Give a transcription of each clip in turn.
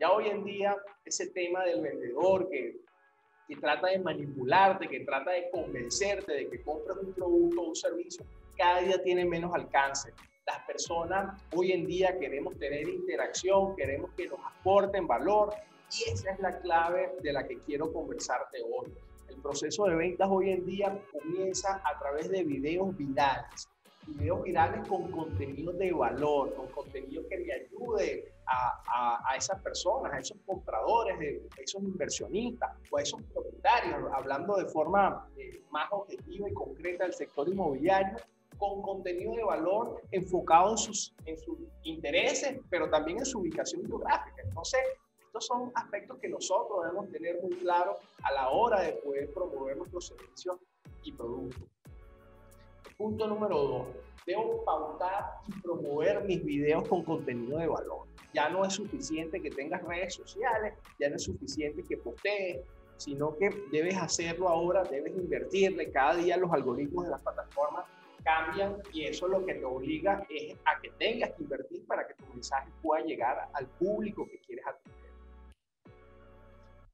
Ya hoy en día, ese tema del vendedor que trata de manipularte, que trata de convencerte de que compras un producto o un servicio, cada día tiene menos alcance. Las personas hoy en día queremos tener interacción, queremos que nos aporten valor, y esa es la clave de la que quiero conversarte hoy. El proceso de ventas hoy en día comienza a través de videos virales. Videos virales con contenido de valor, con contenido que le ayude a esas personas, a esos compradores, a esos inversionistas o a esos propietarios, hablando de forma más objetiva y concreta del sector inmobiliario, con contenido de valor enfocado en sus intereses, pero también en su ubicación geográfica. Entonces, estos son aspectos que nosotros debemos tener muy claros a la hora de poder promover nuestros servicios y productos. Punto número 2, debo pautar y promover mis videos con contenido de valor. Ya no es suficiente que tengas redes sociales, ya no es suficiente que postees, sino que debes hacerlo ahora, debes invertirle. Cada día los algoritmos de las plataformas cambian y eso lo que te obliga es a que tengas que invertir para que tu mensaje pueda llegar al público que quieres atender.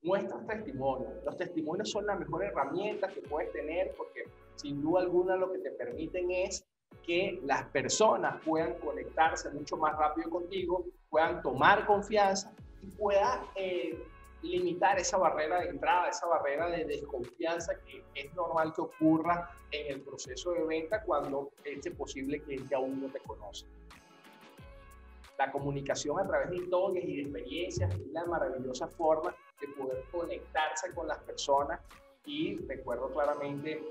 Muestras testimonios. Los testimonios son la mejor herramienta que puedes tener porque sin duda alguna lo que te permiten es que las personas puedan conectarse mucho más rápido contigo, puedan tomar confianza y puedas limitar esa barrera de entrada, esa barrera de desconfianza que es normal que ocurra en el proceso de venta cuando este posible cliente aún no te conoce. La comunicación a través de historias y de experiencias es la maravillosa forma de poder conectarse con las personas y recuerdo claramente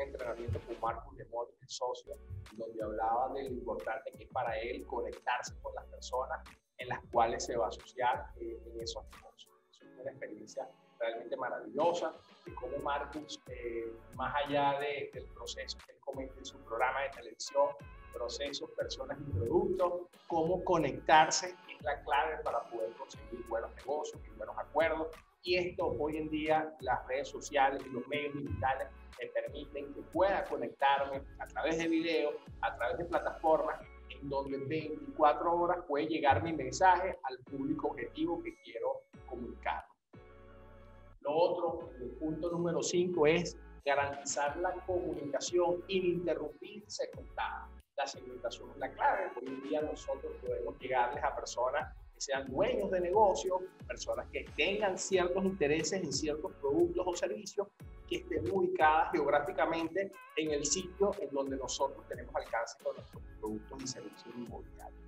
entrenamiento con Marcos de Mor, el socio, donde hablaba de lo importante que es para él conectarse con las personas en las cuales se va a asociar en esos negocios. Es una experiencia realmente maravillosa de cómo Marcos, más allá del proceso que él comenta en su programa de televisión, procesos, personas y productos, cómo conectarse es la clave para poder conseguir buenos negocios y buenos acuerdos. Y esto hoy en día las redes sociales y los medios digitales me permiten que pueda conectarme a través de videos, a través de plataformas en donde 24 horas puede llegar mi mensaje al público objetivo que quiero comunicar. Lo otro, el punto número 5 es garantizar la comunicación ininterrumpida y segmentada. La segmentación es la clave. Hoy en día nosotros podemos llegarles a personas que sean dueños de negocios, personas que tengan ciertos intereses en ciertos productos o servicios, que estén ubicadas geográficamente en el sitio en donde nosotros tenemos alcance con nuestros productos y servicios inmobiliarios.